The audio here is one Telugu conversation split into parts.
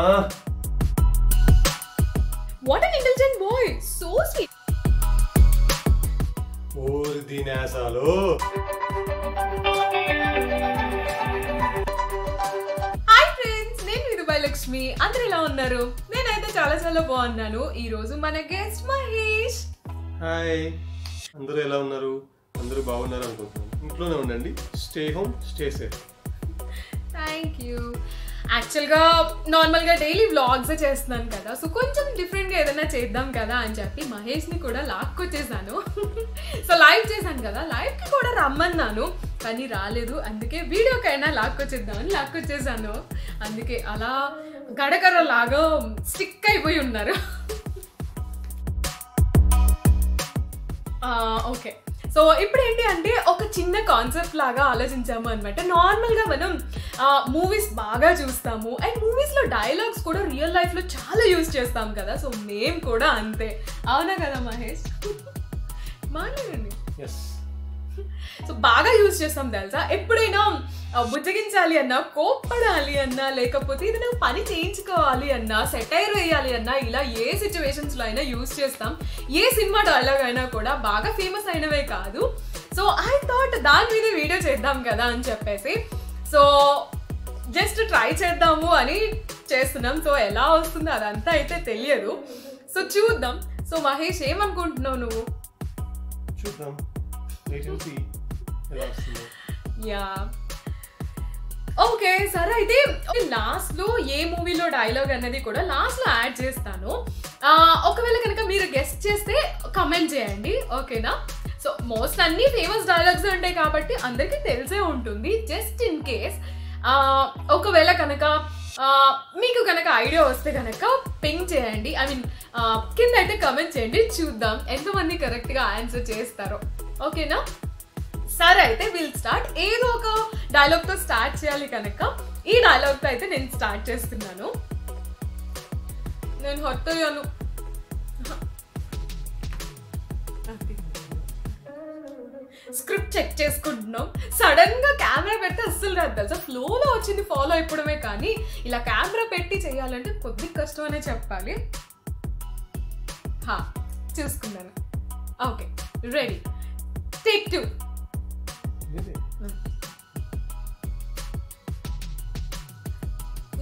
Amma. What an intelligent boy. So sweet. Poor Dinasalo. Hi friends, nenu Dubai Lakshmi. Andru ela unnaru. Nenu aithe chaala chaala baagunnanu. Ee roju mana guest Mahesh. Hi. Andru ela unnaru. Andru baagunnaru anukuntunna. ఇంట్లోనే ఉండండి. Stay home, stay safe. Thank you. యాక్చువల్గా నార్మల్గా డైలీ వ్లాగ్స్ చేస్తున్నాను కదా, సో కొంచెం డిఫరెంట్గా ఏదైనా చేద్దాం కదా అని చెప్పి మహేష్ని కూడా లాక్కొచ్చేసాను. సో లైవ్ చేశాను కదా, లైవ్కి కూడా రమ్మన్నాను కానీ రాలేదు, అందుకే వీడియోకైనా లాక్కొచ్చేద్దామని లాక్కొచ్చేసాను. అందుకే అలా గడకర లాగా స్టిక్ అయిపోయి ఉన్నారు. ఓకే, సో ఇప్పుడేంటి అంటే ఒక చిన్న కాన్సెప్ట్ లాగా ఆలోచించాము అనమాట. నార్మల్గా మనం మూవీస్ బాగా చూస్తాము అండ్ మూవీస్లో డైలాగ్స్ కూడా రియల్ లైఫ్లో చాలా యూజ్ చేస్తాం కదా, సో మేము కూడా అంతే, అవునా కదా మహేష్? మాట్లాడండి. సో బాగా యూజ్ చేస్తాం తెలుసా. ఎప్పుడైనా బుజ్జగించాలి అన్నా, కోప్పడాలి అన్నా, లేకపోతే ఏదైనా పని చేయించుకోవాలి అన్నా, సెటైర్ వేయాలి అన్నా, ఇలా ఏ సిచ్యువేషన్స్లో అయినా యూజ్ చేస్తాం. ఏ సినిమా డైలాగ్ అయినా కూడా బాగా ఫేమస్ అయినవే కాదు. సో ఐ థాట్ దాని మీద వీడియో చేద్దాం కదా అని చెప్పేసి, సో జస్ట్ ట్రై చేద్దాము అని చేస్తున్నాం. సో ఎలా వస్తుందో అదంతా అయితే తెలియదు, సో చూద్దాం. సో మహేష్ ఏమనుకుంటున్నావు నువ్వు? చూద్దాం. ఓకే సరే, అయితే లాస్ట్లో ఏ మూవీలో డైలాగ్ అనేది కూడా లాస్ట్లో యాడ్ చేస్తాను. ఒకవేళ కనుక మీరు గెస్ట్ చేస్తే కమెంట్ చేయండి, ఓకేనా? సో మోస్ట్ అన్ని ఫేమస్ డైలాగ్స్ ఉంటాయి కాబట్టి అందరికీ తెలిసే ఉంటుంది. జస్ట్ ఇన్ కేస్ ఒకవేళ కనుక మీకు కనుక ఐడియా వస్తే కనుక పింగ్ చేయండి, ఐ మీన్ కింద అయితే కమెంట్ చేయండి. చూద్దాం ఎంతమంది కరెక్ట్గా ఆన్సర్ చేస్తారో, ఓకేనా? సరే అయితే విల్ స్టార్ట్. ఏదో ఒక డైలాగ్తో స్టార్ట్ చేయాలి కనుక ఈ డైలాగ్తో అయితే నేను స్టార్ట్ చేస్తున్నాను. నేను హొట్టయ్యాను. స్క్రిప్ట్ చెక్ చేసుకుంటున్నాం, సడన్గా కెమెరా పెడితే అస్సలు రాదు తెలుసా. ఫ్లోలో వచ్చింది ఫాలో అయిపోవడమే కానీ ఇలా కెమెరా పెట్టి చేయాలంటే కొద్దిగా కష్టం అనే చెప్పాలి. చూసుకున్నాను. Okay ready, take two.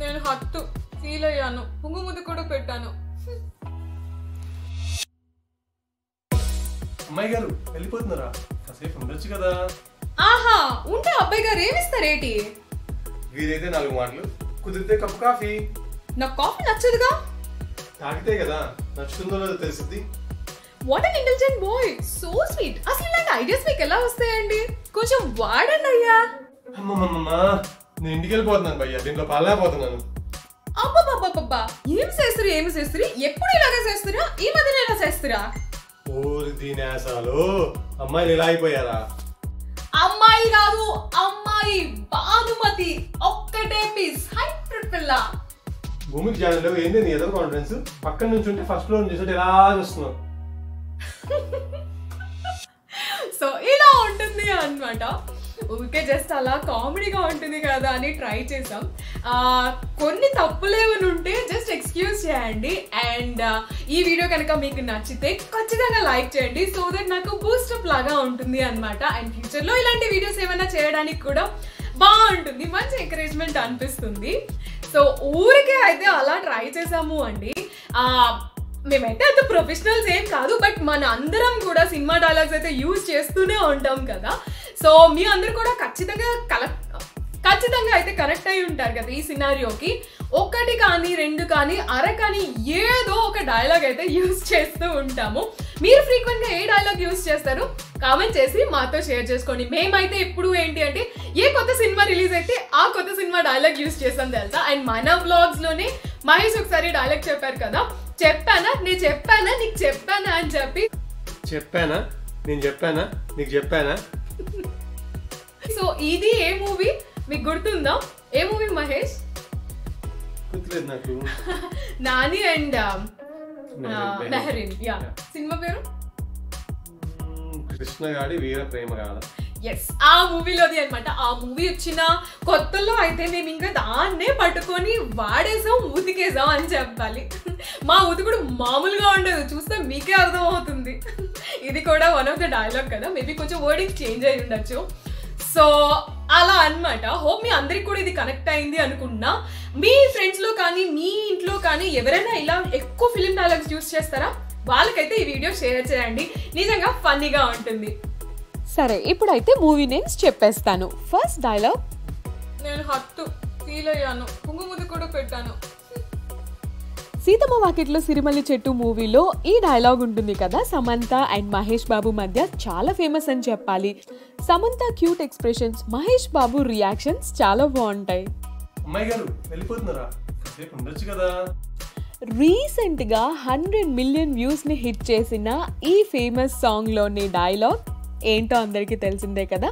నేను హత్తు ఫీల్ అయ్యాను, పుంగుముద్దు కూడా పెట్టాను. అమ్మాయి గారు వెళ్ళిపోతున్నారా? కాసేపు ఉండొచ్చు కదా. ఆహా, ఉంటే అబ్బాయి గారు ఏమిస్తారేటి? వీరైతే నాలుగు మాటలు, కుదిరితే కప్పు కాఫీ. నాకు కాఫీ నచ్చదుగా. తాగితే కదా నచ్చుతుందో లేదో తెలిసింది. What an intelligent boy, so sweet. అసలు ఇలాంటి ఐడియాస్ మీకు ఎలా వస్తాయండి? కొంచెం వాడండి అయ్యా. అమ్మమ్మమ్మా, నేను ఇంటికి వెళ్ళిపోతున్నాను భయ్యా, దీంట్లో పాలైపోతున్నాను. అబ్బా, ఏం చేస్తారు ఏమి చేస్తారు, ఎప్పుడు ఇలాగే చేస్తారా? ఈ మధ్యలో ఇలా చేస్తారా? ఓరి దీనేసాలు, అమ్మాయిలు ఇలా అయిపోయారా? అమ్మాయి కాదు, అమ్మాయి బాధుమతి ఒక్కటే పీస్, హైబ్రిడ్ పిల్ల. భూమికి జాయిన్లో ఏంటి నీ ఎదురు కాన్ఫరెన్స్? పక్కన నుంచి ఉంటే ఫస్ట్ ఫ్లోర్ నుంచి ఇలా చూస్తున్నావు. సో ఇలా ఉంటుంది అనమాట. ఊరికే జస్ట్ అలా కామెడీగా ఉంటుంది కదా అని ట్రై చేసాం. కొన్ని తప్పులేమని ఉంటే జస్ట్ ఎక్స్క్యూజ్ చేయండి. అండ్ ఈ వీడియో కనుక మీకు నచ్చితే ఖచ్చితంగా లైక్ చేయండి, సో దట్ నాకు బూస్టప్ లాగా ఉంటుంది అనమాట. అండ్ ఫ్యూచర్లో ఇలాంటి వీడియోస్ ఏమైనా చేయడానికి కూడా బాగుంటుంది, మంచి ఎంకరేజ్మెంట్ అనిపిస్తుంది. సో ఊరికే అయితే అలా ట్రై చేసాము అండి. మేమైతే అంత ప్రొఫెషనల్స్ ఏం కాదు, బట్ మన అందరం కూడా సినిమా డైలాగ్స్ అయితే యూజ్ చేస్తూనే ఉంటాం కదా. సో మీ అందరు కూడా ఖచ్చితంగా అయితే కనెక్ట్ అయి ఉంటారు కదా ఈ సినారియోకి. ఒకటి కానీ, రెండు కానీ, అర కానీ ఏదో ఒక డైలాగ్ అయితే యూజ్ చేస్తూ ఉంటాము. మీరు ఫ్రీక్వెంట్గా ఏ డైలాగ్ యూజ్ చేస్తారు? కామెంట్ చేసి మాతో షేర్ చేసుకోండి. మేమైతే ఇప్పుడు ఏంటి అంటే ఏ కొత్త సినిమా రిలీజ్ అయితే ఆ కొత్త సినిమా డైలాగ్ యూజ్ చేస్తాం తెలుసా. అండ్ మన వ్లాగ్స్లోనే మహేష్ ఒకసారి డైలాగ్ చెప్పారు కదా, చెప్పానా అని చెప్పి చెప్పానా. సో ఇది ఏ మూవీ మీకు గుర్తుందా? ఏ మూవీ మహేష్? గుర్తులేదు నాకు. Nani and Mehreen. Yeah, cinema పేరు కృష్ణగాడి వీర ప్రేమ గాథ. ఆ మూవీలోది అన్నమాట. ఆ మూవీ వచ్చిన కొత్తలో అయితే మేము ఇంకా దాన్నే పట్టుకొని వాడేసాం, ఉతికేసాం అని చెప్పాలి. మా ఉతుకుడు మామూలుగా ఉండదు, చూస్తే మీకే అర్థమవుతుంది. ఇది కూడా వన్ ఆఫ్ ద డైలాగ్ కదా, మేబీ కొంచెం వర్డింగ్ చేంజ్ అయ్యి ఉండొచ్చు. సో అలా అన్నమాట. హోప్ మీ అందరికి కూడా ఇది కనెక్ట్ అయింది అనుకుంటున్నా. మీ ఫ్రెండ్స్లో కానీ మీ ఇంట్లో కానీ ఎవరైనా ఇలా ఎక్కువ ఫిలిం డైలాగ్స్ యూస్ చేస్తారా, వాళ్ళకైతే ఈ వీడియో షేర్ చేయండి, నిజంగా ఫన్నీగా ఉంటుంది. సరే ఇప్పుడైతే మూవీ నేమ్స్ చెప్పేస్తాను. ఫస్ట్ డైలాగ్, నేను హత్తు ఫీల్ అయ్యాను, కుంగుముద్దు కూడా పెట్టాను. సీతమ్మ వాకిట్లో సిరిమల్లి చెట్టు మూవీలో ఈ డైలాగ్ ఉంటుంది కదా, సమంత అండ్ మహేష్ బాబు మధ్య చాలా ఫేమస్ అని చెప్పాలి. Samantha cute expressions, Mahesh Babu reactions చాలా బాగుంటాయి. అమ్మాయి గారు వెళ్ళిపోతున్నారా, సేపు ఉండొచ్చు కదా. రీసెంట్ గా 100 మిలియన్ వ్యూస్ ని హిట్ చేసిన ఈ ఫేమస్ సాంగ్ లోని డైలాగ్ ఏంటో అందరికీ తెలిసిందే కదా,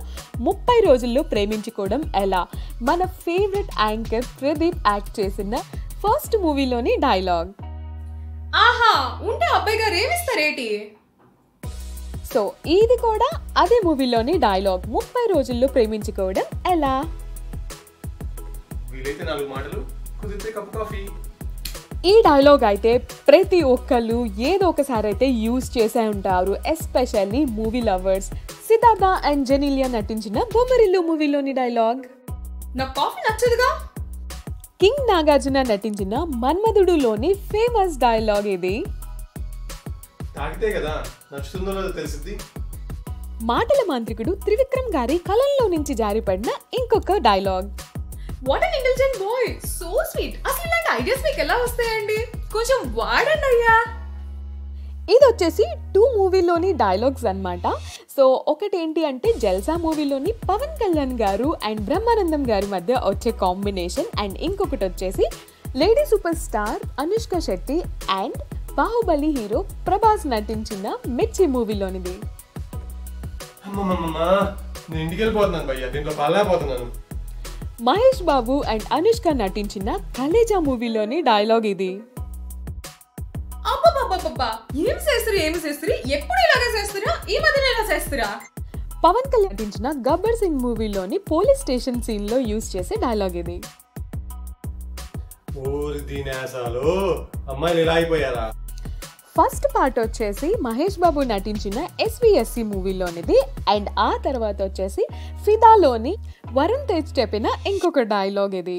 30 రోజుల్లో ప్రేమించుకోవడం ఎలా. మన ఫేవరెట్ యాంకర్ ప్రదీప్ యాక్ట్ చేసిన ఫస్ట్ మూవీలోని డైలాగ్. ఆహా ఉంటే అబ్బాయి గారు ఏమిస్తారేటి. సో ఇది కూడా అదే మూవీలోని డైలాగ్, 30 రోజుల్లో ప్రేమించుకోవడం ఎలా. వీలైతే 4 మాటలు, కుదిరితే కప్ కాఫీ. ఈ డైలాగ్ అయితే ప్రతి ఒక్కళ్ళు ఏదో ఒకసారి అయితే యూజ్ చేసే ఉంటారు, especially movie lovers. Siddharth and Genelia నటించిన బొమ్మరిల్లు మూవీలోని డైలాగ్, నాకు కాఫీ నచ్చదుగా. కింగ్ నాగార్జున నటించిన మన్మధుడులోని ఫేమస్ డైలాగ్ ఇది, తాగితే కదా నచ్చుతుందో లేదో తెలుస్తుంది. మాటల మాంత్రికుడు త్రివిక్రమ్ గారి కలంలో నుంచి జారిపడిన ఇంకొక dialogue, what an intelligent boy, so sweet. అసలు ఇలాంటి ఐడియాస్ మీకు ఎలా వస్తాయండి, కొంచెం వాడండి అయ్యా. ఇది వచ్చేసి 2 మూవీలోని డైలాగ్స్ అన్నమాట. సో ఒకటి ఏంటి అంటే జల్సా మూవీలోని పవన్ కళ్యాణ్ గారు అండ్ బ్రహ్మానందం గారి మధ్య వచ్చే కాంబినేషన్, అండ్ ఇంకొకటి వచ్చేసి lady super star Anushka Shetty and Baahubali hero Prabhas నటించిన మిర్చి మూవీలోనిది. మహేష్ బాబు అండ్ అనుష్క నటించిన ఖలేజా మూవీలోని డైలాగ్ ఇది, పవన్ కళ్యాణ్ నటించిన గబ్బర్ సింగ్ మూవీలోని పోలీస్ స్టేషన్ సీన్ లో యూజ్ చేసే డైలాగ్ ఇది. ఫస్ట్ పార్ట్ వచ్చేసి మహేష్ బాబు నటించిన SVSC మూవీలోనిది, అండ్ ఆ తర్వాత వచ్చేసి ఫిదాలోని వరుణ్ తేజ్ చెప్పిన ఇంకొక డైలాగ్ ఇది,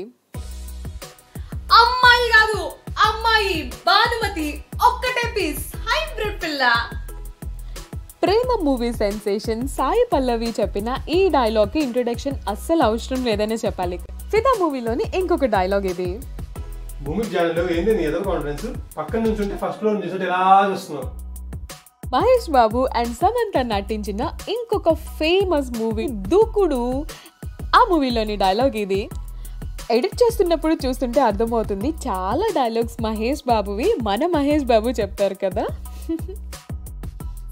అమ్మాయి కాదు అమ్మాయి బానుమతి ఒక్కటే పీస్ హైబ్రిడ్ పిల్ల. ప్రేమ మూవీ సెన్సేషన్ సాయి పల్లవి చెప్పిన ఈ డైలాగ్ కి ఇంట్రొడక్షన్ అస్సలు అవసరం లేదనే చెప్పాలి. ఫిదా మూవీలోని ఇంకొక డైలాగ్ ఇది, మహేష్ బాబు అండ్ సమంత నటించిన ఇంకొక ఫేమస్ మూవీ దూకుడు, ఆ మూవీలోని డైలాగ్ ఇది. ఎడిట్ చేస్తున్నప్పుడు చూస్తుంటే అర్థమవుతుంది, చాలా డైలాగ్స్ మహేష్ బాబువి మన మహేష్ బాబు చెప్తారు కదా.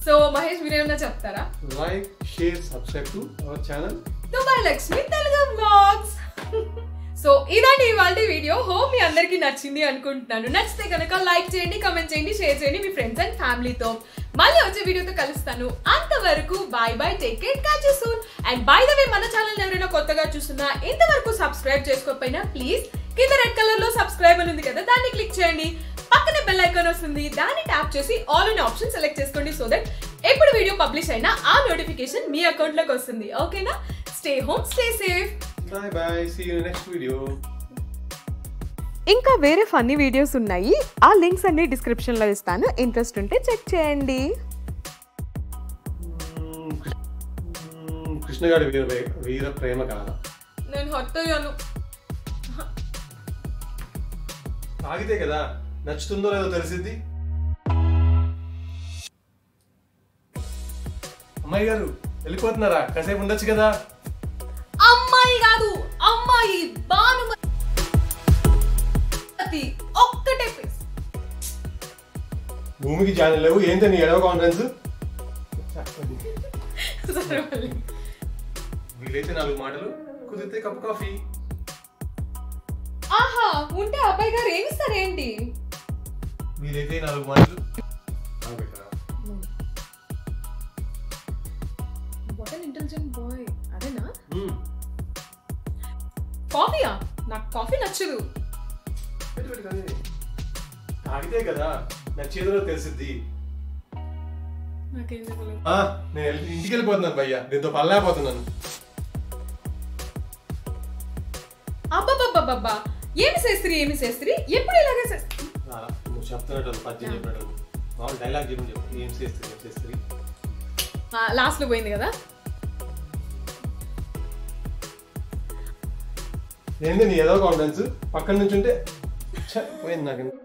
సో మహేష్ మీరేమన్నా చెప్తారా, like share subscribe to our channel Dubai Lakshmi Telugu vlogs. So ఇదండి ఇవాళ వీడియో, హోప్ మీ అందరికీ నచ్చింది అనుకుంటున్నాను. నచ్చితే కనుక లైక్ చేయండి, కామెంట్ చేయండి, షేర్ చేయండి మీ ఫ్రెండ్స్ అండ్ ఫ్యామిలీతో. మళ్ళీ వచ్చే వీడియోతో కలుస్తాను, అంతవరకు bye bye, take care, catch you soon. And by the way, మన ఛానల్ ఎవరైనా కొత్తగా చూస్తున్నా ఇంతవరకు సబ్స్క్రైబ్ చేసుకోకపోయినా ప్లీజ్ కింద రెడ్ కలర్ లో సబ్స్క్రైబ్ అని ఉంది కదా, దాన్ని క్లిక్ చేయండి. పక్కనే బెల్ ఐకాన్ వస్తుంది, దాన్ని ట్యాప్ చేసి ఆల్ అనే ఆప్షన్ సెలెక్ట్ చేసుకోండి, సో దట్ ఎప్పుడు వీడియో పబ్లిష్ అయినా ఆ నోటిఫికేషన్ మీ అకౌంట్ లోకి వస్తుంది. ఓకేనా, stay home, stay safe. Bye bye. See you in the next video. ఇంకా వేరే ఫన్నీ వీడియోస్ ఉన్నాయి, ఆ లింక్స్ అన్ని డిస్క్రిప్షన్ లో ఇస్తాను, ఇంట్రెస్ట్ ఉంటే చెక్ చేయండి. కృష్ణగాడి వీర ప్రేమ కథ, నేను హట్ అయ్యాను, తాగితే కదా నచ్చుతుందో లేదో తెలిసింది. అమ్మాయి గారు వెళ్ళిపోతున్నారా, కాసేపు ఉండొచ్చు కదా. అమ్మాయి కాదు అమ్మాయి బానుమతి ఒక్కటే పీస్. భూమికి జాయిన్ లేవు, ఏంటి నీ ఎడవ కాన్ఫరెన్స్. వీలైతే 4 మాటలు, కుదిరితే కప్ కాఫీ. ఆహా ఉంటే అబ్బాయి గారు ఏమిస్తారేంటి. వీలైతే 4 మాటలు. ఇంటెలిజెంట్ బాయ్ అదేనా కాఫీయా నాకు కాఫీ నచ్చదు పెట్టుబడి కానిది తాగితే కదా నచ్చేదో తెలుస్తుంది నాకేం తెలియదు ఆ నేను ఇంటికి వెళ్ళిపోతున్నాను భయ్యా దీంతో పల్లైపోతున్నాను అబ్బబ్బబ్బబ్బ ఏమి శాస్త్రి ఎప్పుడు ఇలాగే శాస్త్రి ఆ నువ్వు చెప్తున్నావు పద్యం చెప్పాడు మామూలు డైలాగ్ చెప్పు ఏమి శాస్త్రి ఏమి శాస్త్రి లాస్ట్ లో పోయింది కదా ఏంది నీ ఏదో కాన్ఫిడెన్స్ పక్కన నుంచి ఉంటే పోయింది నాకు